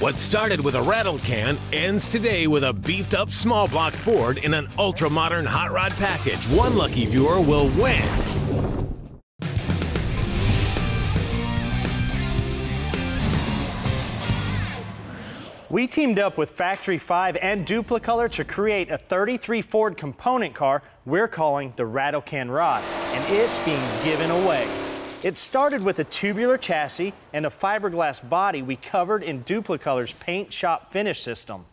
What started with a rattle can ends today with a beefed-up small block Ford in an ultra-modern hot rod package. One lucky viewer will win. We teamed up with Factory 5 and DupliColor to create a 33 Ford component car we're calling the Rattle Can Rod, and it's being given away. It started with a tubular chassis and a fiberglass body we covered in DupliColor's paint shop finish system.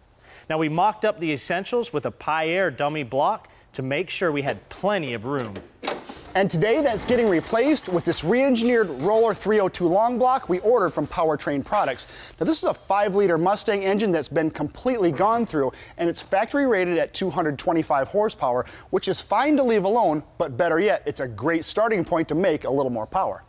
Now, we mocked up the essentials with a Pi Air dummy block to make sure we had plenty of room. And today that's getting replaced with this re-engineered Roller 302 long block we ordered from Powertrain Products. Now, this is a 5-liter Mustang engine that's been completely gone through, and it's factory rated at 225 horsepower, which is fine to leave alone, but better yet, it's a great starting point to make a little more power.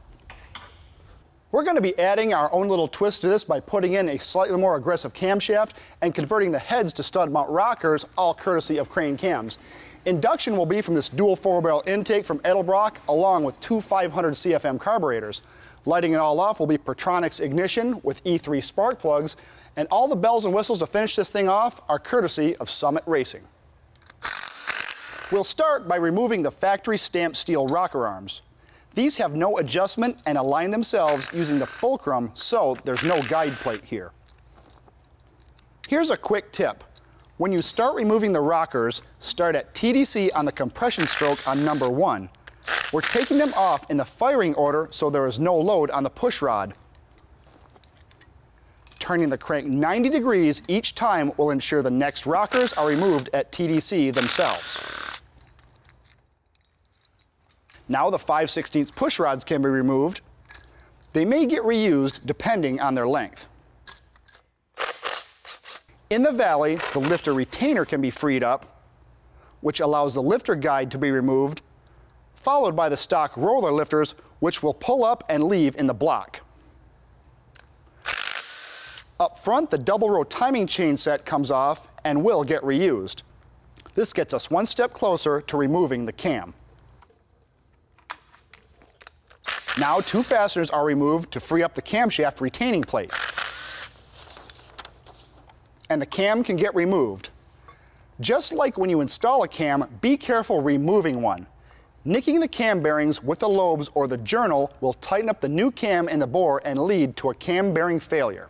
We're going to be adding our own little twist to this by putting in a slightly more aggressive camshaft and converting the heads to stud mount rockers, all courtesy of Crane Cams. Induction will be from this dual 4-barrel intake from Edelbrock, along with two 500 CFM carburetors. Lighting it all off will be Pertronix Ignition with E3 Spark Plugs, and all the bells and whistles to finish this thing off are courtesy of Summit Racing. We'll start by removing the factory stamped steel rocker arms. These have no adjustment and align themselves using the fulcrum, so there's no guide plate here. Here's a quick tip. When you start removing the rockers, start at TDC on the compression stroke on number 1. We're taking them off in the firing order so there is no load on the push rod. Turning the crank 90 degrees each time will ensure the next rockers are removed at TDC themselves. Now the 5/16 push rods can be removed. They may get reused depending on their length. In the valley, the lifter retainer can be freed up, which allows the lifter guide to be removed, followed by the stock roller lifters, which will pull up and leave in the block. Up front, the double row timing chain set comes off and will get reused. This gets us one step closer to removing the cam. Now two fasteners are removed to free up the camshaft retaining plate, and the cam can get removed. Just like when you install a cam, be careful removing one. Nicking the cam bearings with the lobes or the journal will tighten up the new cam in the bore and lead to a cam bearing failure.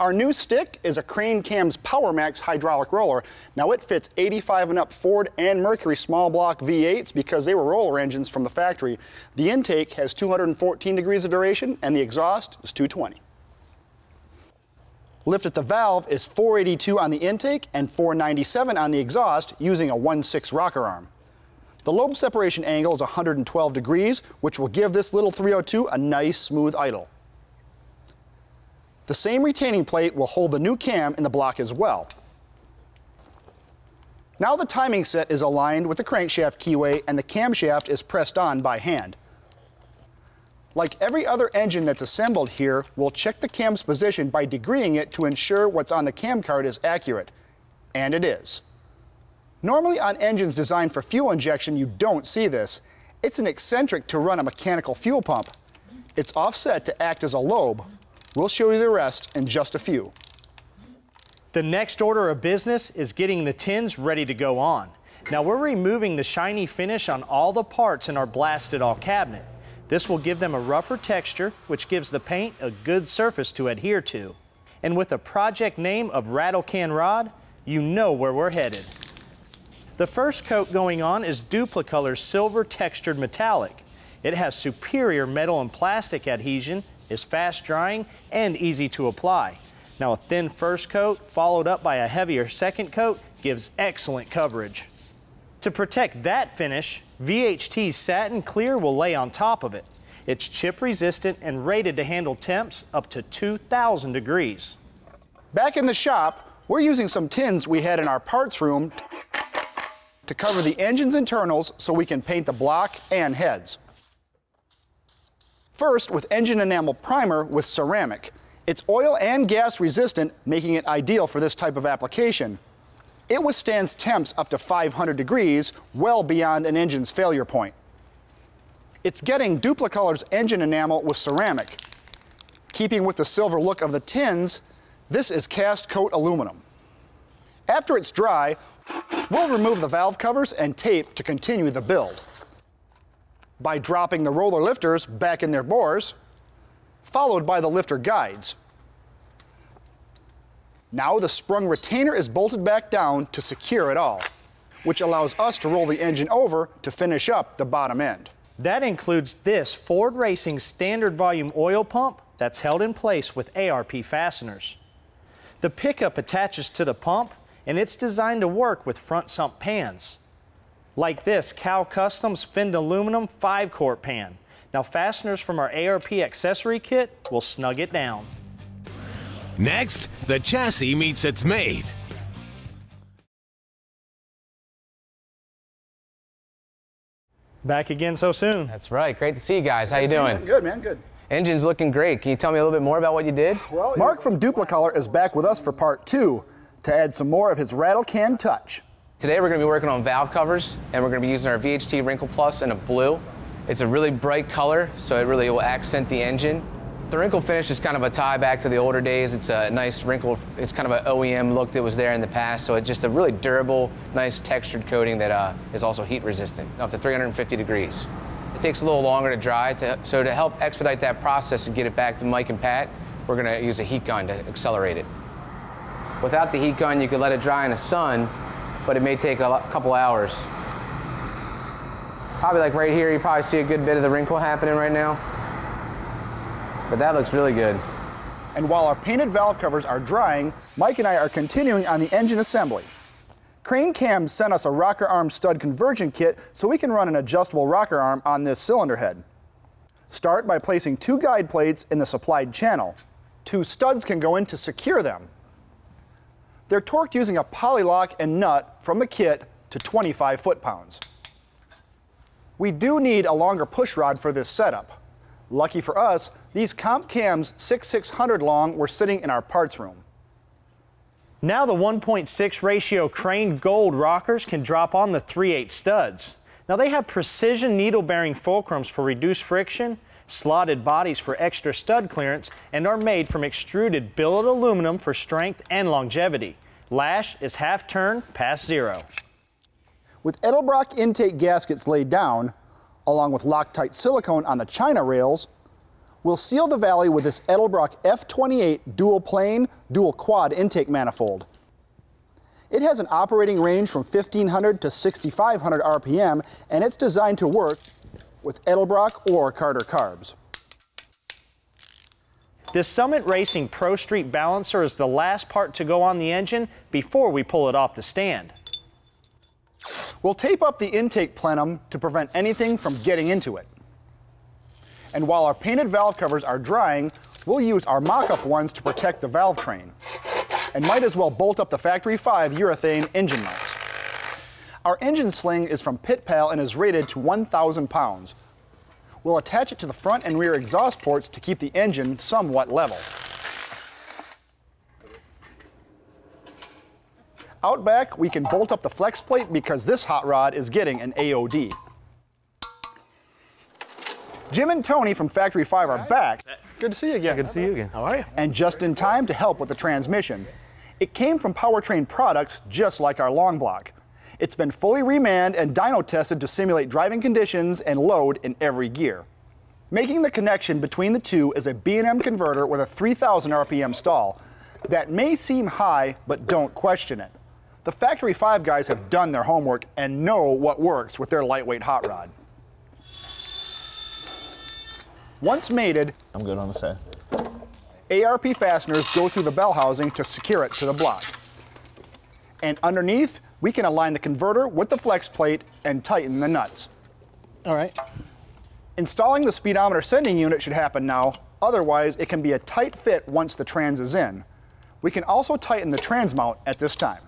Our new stick is a Crane Cam's PowerMax hydraulic roller. Now, it fits 85 and up Ford and Mercury small block V8s because they were roller engines from the factory. The intake has 214 degrees of duration and the exhaust is 220. Lift at the valve is 482 on the intake and 497 on the exhaust using a 1/6 rocker arm. The lobe separation angle is 112 degrees, which will give this little 302 a nice smooth idle. The same retaining plate will hold the new cam in the block as well. Now the timing set is aligned with the crankshaft keyway and the camshaft is pressed on by hand. Like every other engine that's assembled here, we'll check the cam's position by degreeing it to ensure what's on the cam card is accurate. And it is. Normally on engines designed for fuel injection, you don't see this. It's an eccentric to run a mechanical fuel pump. It's offset to act as a lobe. We'll show you the rest in just a few. The next order of business is getting the tins ready to go on. Now, we're removing the shiny finish on all the parts in our blasted all cabinet. This will give them a rougher texture, which gives the paint a good surface to adhere to. And with the project name of Rattle Can Rod, you know where we're headed. The first coat going on is DupliColor's silver textured metallic. It has superior metal and plastic adhesion, is fast drying, and easy to apply. Now, a thin first coat followed up by a heavier second coat gives excellent coverage. To protect that finish, VHT Satin Clear will lay on top of it. It's chip resistant and rated to handle temps up to 2,000 degrees. Back in the shop, we're using some tins we had in our parts room to cover the engine's internals so we can paint the block and heads. First, with engine enamel primer with ceramic. It's oil and gas resistant, making it ideal for this type of application. It withstands temps up to 500 degrees, well beyond an engine's failure point. It's getting DupliColor's engine enamel with ceramic. keeping with the silver look of the tins, this is cast coat aluminum. After it's dry, we'll remove the valve covers and tape to continue the build by dropping the roller lifters back in their bores, followed by the lifter guides. Now the sprung retainer is bolted back down to secure it all, which allows us to roll the engine over to finish up the bottom end. That includes this Ford Racing standard volume oil pump that's held in place with ARP fasteners. The pickup attaches to the pump and it's designed to work with front sump pans. Like this Cal Customs Finned Aluminum 5-quart pan. Now fasteners from our ARP accessory kit will snug it down. Next, the chassis meets its mate. Back again so soon. That's right. Great to see you guys. How you doing? Good, man. Good. Engine's looking great. Can you tell me a little bit more about what you did? Well, Mark from DupliColor is back with us for part two to add some more of his rattle can touch. Today we're going to be working on valve covers, and we're going to be using our VHT Wrinkle Plus in a blue. It's a really bright color, so it really will accent the engine. The wrinkle finish is kind of a tie back to the older days. It's a nice wrinkle. It's kind of an OEM look that was there in the past, so it's just a really durable, nice textured coating that is also heat resistant, up to 350 degrees. It takes a little longer to dry, so to help expedite that process and get it back to Mike and Pat, we're going to use a heat gun to accelerate it. Without the heat gun, you could let it dry in the sun, but it may take a couple hours. Probably like right here, you probably see a good bit of the wrinkle happening right now. But that looks really good. And while our painted valve covers are drying, Mike and I are continuing on the engine assembly. Crane Cams sent us a rocker arm stud conversion kit so we can run an adjustable rocker arm on this cylinder head. Start by placing two guide plates in the supplied channel. Two studs can go in to secure them. They're torqued using a polylock and nut from the kit to 25 foot-pounds. We do need a longer push rod for this setup. Lucky for us, these Comp Cams 6600 long were sitting in our parts room. Now the 1.6 ratio Crane Gold rockers can drop on the 3/8 studs. Now they have precision needle bearing fulcrums for reduced friction, slotted bodies for extra stud clearance, and are made from extruded billet aluminum for strength and longevity. Lash is half turn past zero. With Edelbrock intake gaskets laid down, along with Loctite silicone on the China rails, we'll seal the valley with this Edelbrock F28 dual plane, dual quad intake manifold. It has an operating range from 1,500 to 6,500 RPM, and it's designed to work with Edelbrock or Carter carbs. This Summit Racing Pro Street Balancer is the last part to go on the engine before we pull it off the stand. We'll tape up the intake plenum to prevent anything from getting into it. And while our painted valve covers are drying, we'll use our mock-up ones to protect the valve train. And might as well bolt up the Factory 5 urethane engine mounts. Our engine sling is from Pit Pal and is rated to 1,000 pounds. We'll attach it to the front and rear exhaust ports to keep the engine somewhat level. Out back, we can bolt up the flex plate because this hot rod is getting an AOD. Jim and Tony from Factory 5 are back. Good to see you again. Good to see you again. How are you? And just in time to help with the transmission. It came from Powertrain Products, just like our long block. It's been fully remanned and dyno tested to simulate driving conditions and load in every gear. Making the connection between the two is a B&M converter with a 3,000 RPM stall. That may seem high, but don't question it. The Factory 5 guys have done their homework and know what works with their lightweight hot rod. Once mated, I'm good on the side. ARP fasteners go through the bell housing to secure it to the block. And underneath, we can align the converter with the flex plate and tighten the nuts. All right. Installing the speedometer sending unit should happen now, otherwise it can be a tight fit once the trans is in. We can also tighten the trans mount at this time.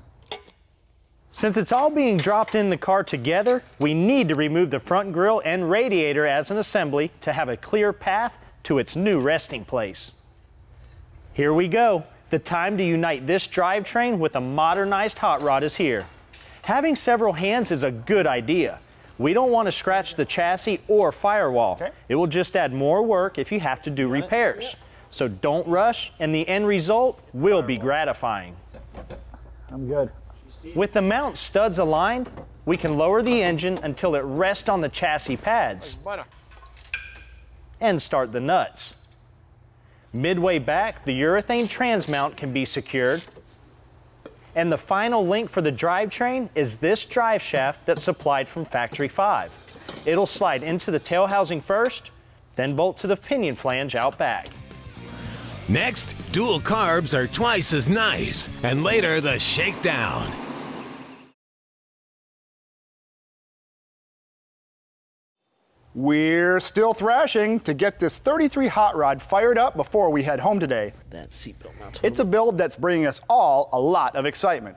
Since it's all being dropped in the car together, we need to remove the front grille and radiator as an assembly to have a clear path to its new resting place. Here we go. The time to unite this drivetrain with a modernized hot rod is here. Having several hands is a good idea. We don't want to scratch the chassis or firewall. Okay. It will just add more work if you have to do repairs. So don't rush, and the end result will be gratifying. I'm good. With the mount studs aligned, we can lower the engine until it rests on the chassis pads and start the nuts. Midway back, the urethane transmount can be secured, and the final link for the drivetrain is this drive shaft that's supplied from Factory 5. It'll slide into the tail housing first, then bolt to the pinion flange out back. Next, dual carbs are twice as nice, and later the shakedown. We're still thrashing to get this 33 hot rod fired up before we head home today. That seatbelt mounts. It's a build that's bringing us all a lot of excitement.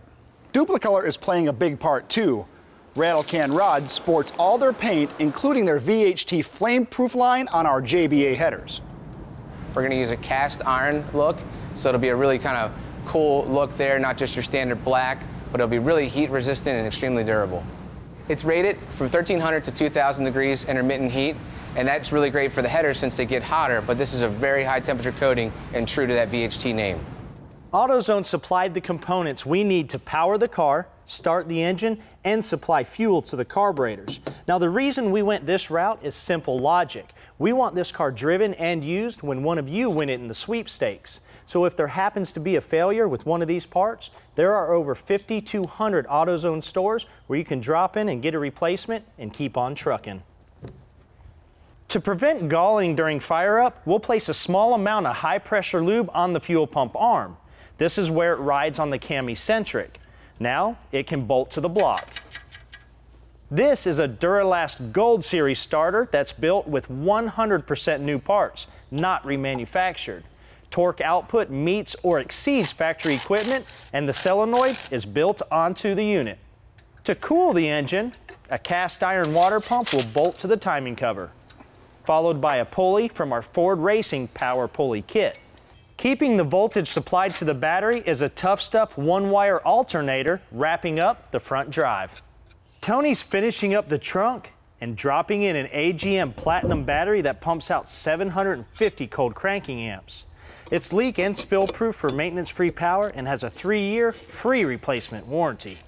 DupliColor is playing a big part too. Rattle Can Rod sports all their paint, including their VHT flameproof line on our JBA headers. We're going to use a cast iron look, so it'll be a really kind of cool look there, not just your standard black, but it'll be really heat resistant and extremely durable. It's rated from 1,300 to 2,000 degrees intermittent heat, and that's really great for the headers since they get hotter, but this is a very high temperature coating and true to that VHT name. AutoZone supplied the components we need to power the car, start the engine, and supply fuel to the carburetors. Now, the reason we went this route is simple logic. We want this car driven and used when one of you win it in the sweepstakes. So if there happens to be a failure with one of these parts, there are over 5,200 AutoZone stores where you can drop in and get a replacement and keep on trucking. To prevent galling during fire up, we'll place a small amount of high pressure lube on the fuel pump arm. This is where it rides on the cam-eccentric. Now it can bolt to the block. This is a Duralast Gold Series starter that's built with 100% new parts, not remanufactured. Torque output meets or exceeds factory equipment, and the solenoid is built onto the unit. To cool the engine, a cast iron water pump will bolt to the timing cover, followed by a pulley from our Ford Racing Power Pulley Kit. Keeping the voltage supplied to the battery is a Tough Stuff one-wire alternator wrapping up the front drive. Tony's finishing up the trunk and dropping in an AGM platinum battery that pumps out 750 cold cranking amps. It's leak and spill proof for maintenance-free power and has a 3-year free replacement warranty.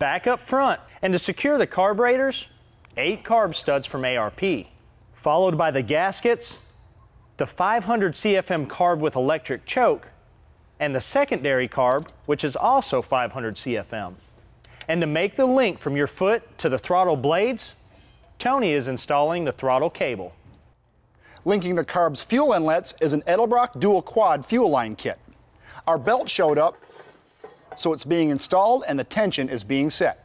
Back up front, and to secure the carburetors, 8 carb studs from ARP, followed by the gaskets, the 500 CFM carb with electric choke, and the secondary carb, which is also 500 CFM. And to make the link from your foot to the throttle blades, Tony is installing the throttle cable. Linking the carb's fuel inlets is an Edelbrock dual quad fuel line kit. Our belt showed up, so it's being installed and the tension is being set.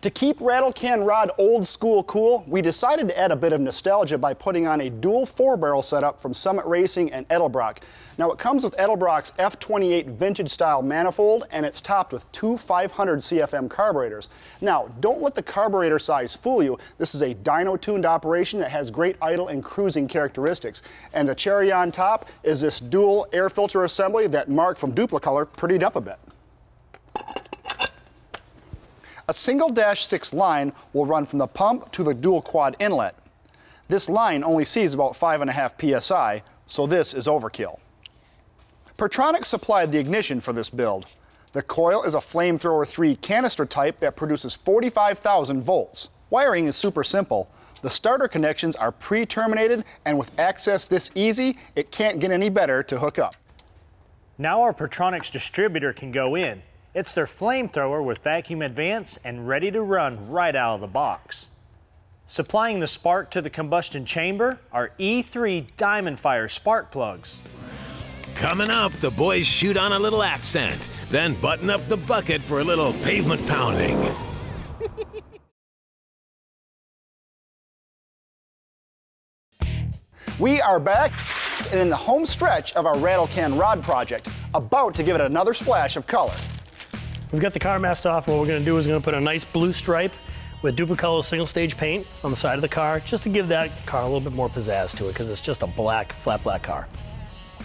To keep Rattle Can Rod old school cool, we decided to add a bit of nostalgia by putting on a dual 4-barrel setup from Summit Racing and Edelbrock. Now, it comes with Edelbrock's F28 vintage style manifold, and it's topped with two 500 CFM carburetors. Now, don't let the carburetor size fool you. This is a dyno-tuned operation that has great idle and cruising characteristics. And the cherry on top is this dual air filter assembly that Mark from DupliColor prettied up a bit. A single -6 line will run from the pump to the dual quad inlet. This line only sees about 5.5 psi, so this is overkill. Pertronix supplied the ignition for this build. The coil is a Flamethrower 3 canister type that produces 45,000 volts. Wiring is super simple. The starter connections are pre-terminated, and with access this easy, it can't get any better to hook up. Now our Pertronix distributor can go in. It's their Flamethrower with vacuum advance and ready to run right out of the box. Supplying the spark to the combustion chamber are E3 Diamond Fire spark plugs. Coming up, the boys shoot on a little accent, then button up the bucket for a little pavement pounding. We are back and in the home stretch of our Rattle Can Rod project, about to give it another splash of color. We've got the car masked off. What we're going to do is we're going to put a nice blue stripe with DupliColor single stage paint on the side of the car, just to give that car a little bit more pizzazz to it, because it's just a black, flat black car.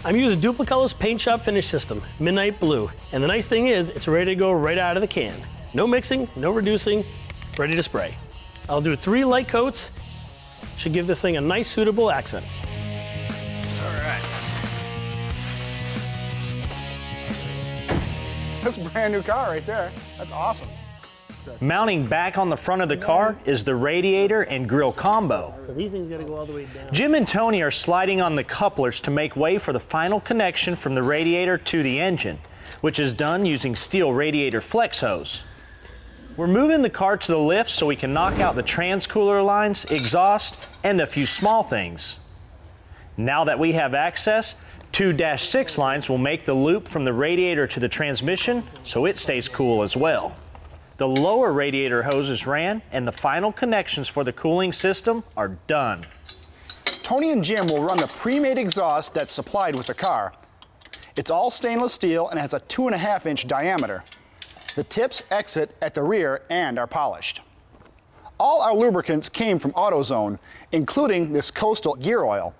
I'm using DupliColor's paint shop finish system, midnight blue. And the nice thing is it's ready to go right out of the can. No mixing, no reducing, ready to spray. I'll do 3 light coats. Should give this thing a nice, suitable accent. That's a brand new car right there. That's awesome. Mounting back on the front of the car is the radiator and grill combo. So these things gotta go all the way down. Jim and Tony are sliding on the couplers to make way for the final connection from the radiator to the engine, which is done using steel radiator flex hose. We're moving the car to the lift so we can knock out the transcooler lines, exhaust, and a few small things. Now that we have access, 2-6 lines will make the loop from the radiator to the transmission so it stays cool as well. The lower radiator hoses ran, and the final connections for the cooling system are done. Tony and Jim will run the pre-made exhaust that's supplied with the car. It's all stainless steel and has a 2.5-inch diameter. The tips exit at the rear and are polished. All our lubricants came from AutoZone, including this Coastal gear oil.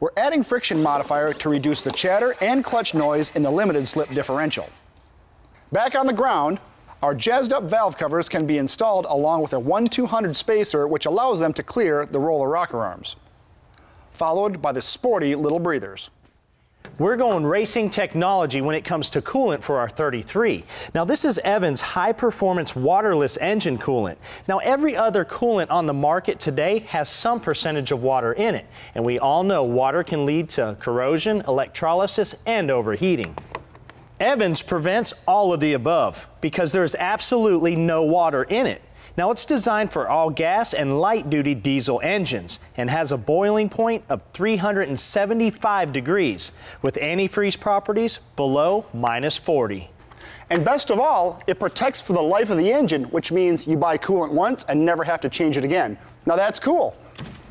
We're adding friction modifier to reduce the chatter and clutch noise in the limited slip differential. Back on the ground, our jazzed up valve covers can be installed along with a 1/200 spacer, which allows them to clear the roller rocker arms, followed by the sporty little breathers. We're going racing technology when it comes to coolant for our 33. Now this is Evans high performance waterless engine coolant. Now every other coolant on the market today has some percentage of water in it, and we all know water can lead to corrosion, electrolysis, and overheating. Evans prevents all of the above because there's absolutely no water in it. Now it's designed for all gas and light duty diesel engines and has a boiling point of 375 degrees with antifreeze properties below -40. And best of all, it protects for the life of the engine, which means you buy coolant once and never have to change it again. Now that's cool.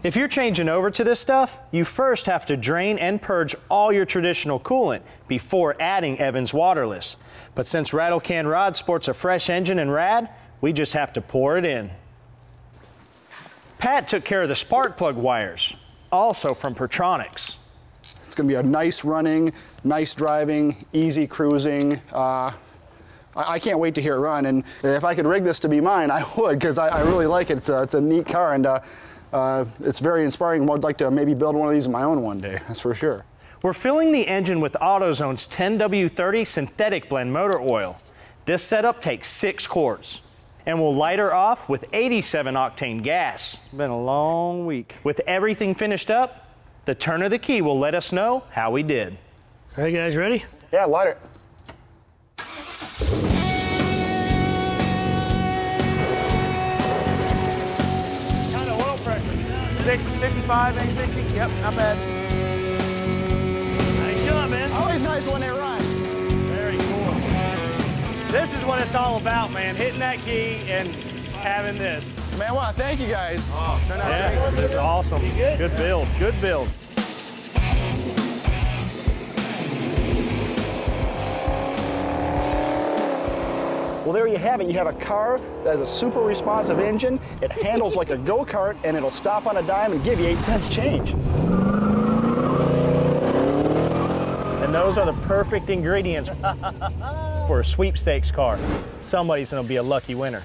If you're changing over to this stuff, you first have to drain and purge all your traditional coolant before adding Evans Waterless. But since Rattle Can Rod sports a fresh engine and rad, we just have to pour it in. Pat took care of the spark plug wires, also from Pertronix. It's going to be a nice running, nice driving, easy cruising. I can't wait to hear it run, and if I could rig this to be mine, I would, because I really like it. It's a neat car, and it's very inspiring. I'd like to maybe build one of these on my own one day, that's for sure. We're filling the engine with AutoZone's 10W30 synthetic blend motor oil. This setup takes 6 quarts, and we'll light her off with 87 octane gas. It's been a long week. With everything finished up, the turn of the key will let us know how we did. All right, guys, ready? Yeah, light it. Kind of oil pressure. 655, 860. Yep, not bad. Nice job, man. Always nice when they run. Very cool. This is what it's all about, man. Hitting that key and having this. Man, wow, thank you guys. Oh, turn out great. That's awesome. Good build. Good build. Well, there you have it. You have a car that has a super responsive engine, it handles like a go-kart, and it'll stop on a dime and give you 8 cents change. And those are the perfect ingredients for a sweepstakes car. Somebody's gonna be a lucky winner.